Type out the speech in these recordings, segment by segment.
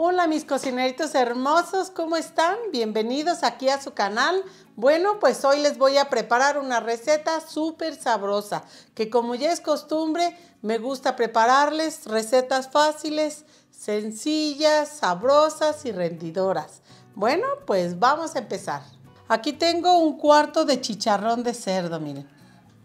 Hola mis cocineritos hermosos, ¿cómo están? Bienvenidos aquí a su canal. Bueno, pues hoy les voy a preparar una receta súper sabrosa, que como ya es costumbre, me gusta prepararles recetas fáciles, sencillas, sabrosas y rendidoras. Bueno, pues vamos a empezar. Aquí tengo un cuarto de chicharrón de cerdo, miren.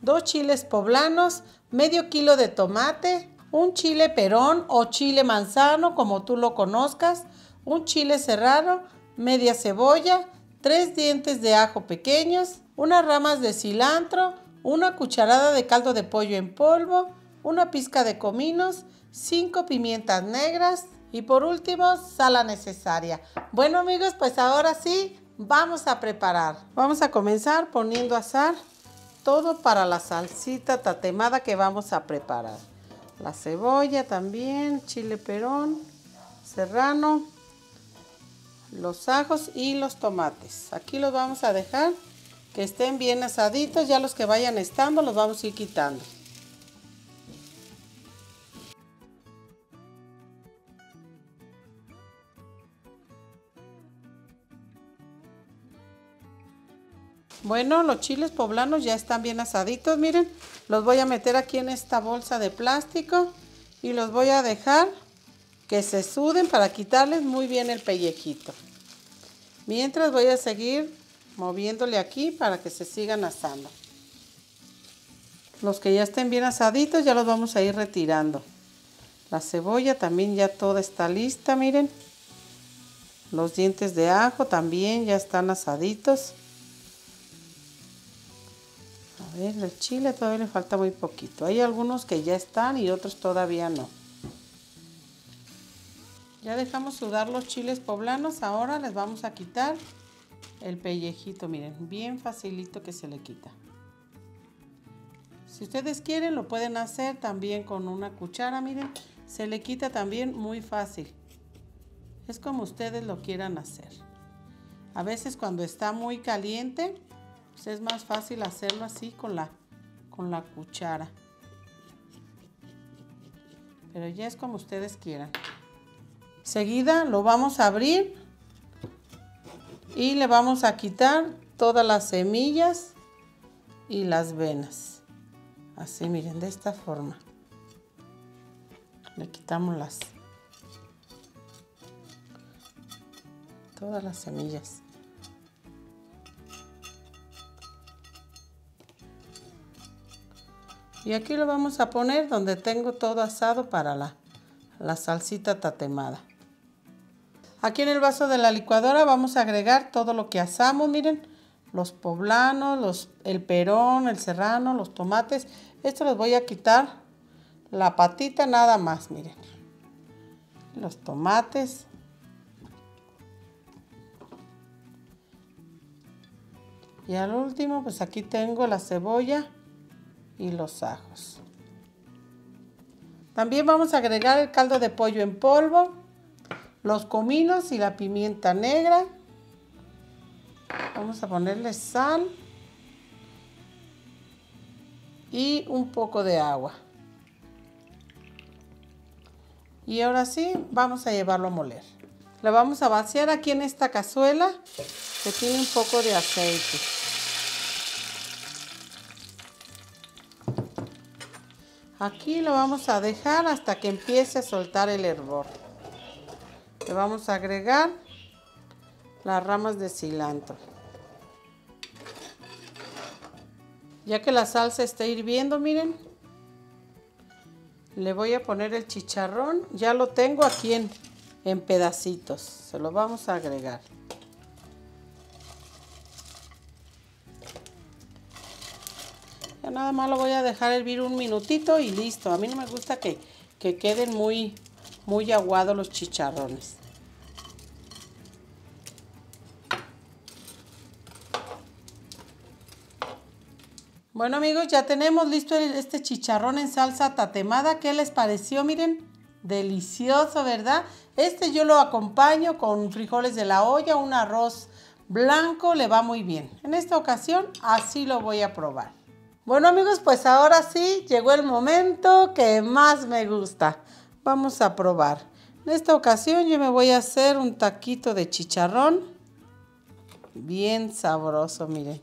2 chiles poblanos, medio kilo de tomate, un chile perón o chile manzano, como tú lo conozcas, un chile serrano, media cebolla, 3 dientes de ajo pequeños, unas ramas de cilantro, una cucharada de caldo de pollo en polvo, una pizca de cominos, 5 pimientas negras y por último, sal necesaria. Bueno amigos, pues ahora sí, vamos a preparar. Vamos a comenzar poniendo a asar todo para la salsita tatemada que vamos a preparar. La cebolla también, chile perón, serrano, los ajos y los tomates. Aquí los vamos a dejar que estén bien asaditos, ya los que vayan estando los vamos a ir quitando. Bueno, los chiles poblanos ya están bien asaditos, miren. Los voy a meter aquí en esta bolsa de plástico y los voy a dejar que se suden para quitarles muy bien el pellejito. Mientras voy a seguir moviéndole aquí para que se sigan asando. Los que ya estén bien asaditos ya los vamos a ir retirando. La cebolla también ya toda está lista, miren. Los dientes de ajo también ya están asaditos. A ver, el chile todavía le falta muy poquito. Hay algunos que ya están y otros todavía no. Ya dejamos sudar los chiles poblanos. Ahora les vamos a quitar el pellejito. Miren, bien facilito que se le quita. Si ustedes quieren, lo pueden hacer también con una cuchara. Miren, se le quita también muy fácil. Es como ustedes lo quieran hacer. A veces cuando está muy caliente, pues es más fácil hacerlo así con la cuchara. Pero ya es como ustedes quieran. Seguida lo vamos a abrir y le vamos a quitar todas las semillas y las venas. Así, miren, de esta forma. Le quitamos todas las semillas. Y aquí lo vamos a poner donde tengo todo asado para la salsita tatemada. Aquí en el vaso de la licuadora vamos a agregar todo lo que asamos, miren. Los poblanos, el perón, el serrano, los tomates. Esto les voy a quitar la patita nada más, miren. Los tomates. Y al último, pues aquí tengo la cebolla y los ajos. También vamos a agregar el caldo de pollo en polvo, los cominos y la pimienta negra. Vamos a ponerle sal y un poco de agua. Y ahora sí, vamos a llevarlo a moler. Lo vamos a vaciar aquí en esta cazuela que tiene un poco de aceite. Aquí lo vamos a dejar hasta que empiece a soltar el hervor. Le vamos a agregar las ramas de cilantro. Ya que la salsa está hirviendo, miren, le voy a poner el chicharrón. Ya lo tengo aquí en pedacitos. Se lo vamos a agregar. Ya nada más lo voy a dejar hervir un minutito y listo. A mí no me gusta que queden muy aguados los chicharrones. Bueno amigos, ya tenemos listo este chicharrón en salsa tatemada. ¿Qué les pareció? Miren, delicioso, ¿verdad? Este yo lo acompaño con frijoles de la olla, un arroz blanco, le va muy bien. En esta ocasión así lo voy a probar. Bueno amigos, pues ahora sí llegó el momento que más me gusta. Vamos a probar. En esta ocasión yo me voy a hacer un taquito de chicharrón, bien sabroso, miren.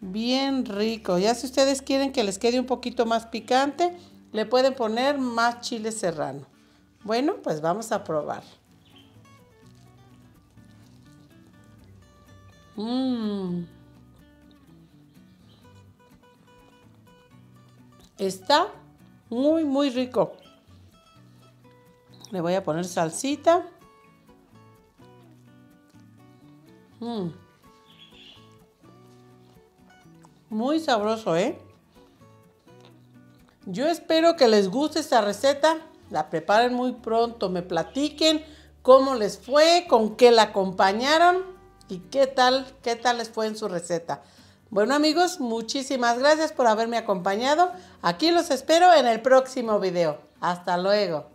Bien rico. Ya si ustedes quieren que les quede un poquito más picante, le pueden poner más chile serrano. Bueno, pues vamos a probar. Está muy, muy rico. Le voy a poner salsita. Muy sabroso, ¿eh? Yo espero que les guste esta receta. La preparen muy pronto. Me platiquen cómo les fue, con qué la acompañaron y qué tal les fue en su receta. Bueno, amigos, muchísimas gracias por haberme acompañado. Aquí los espero en el próximo video. Hasta luego.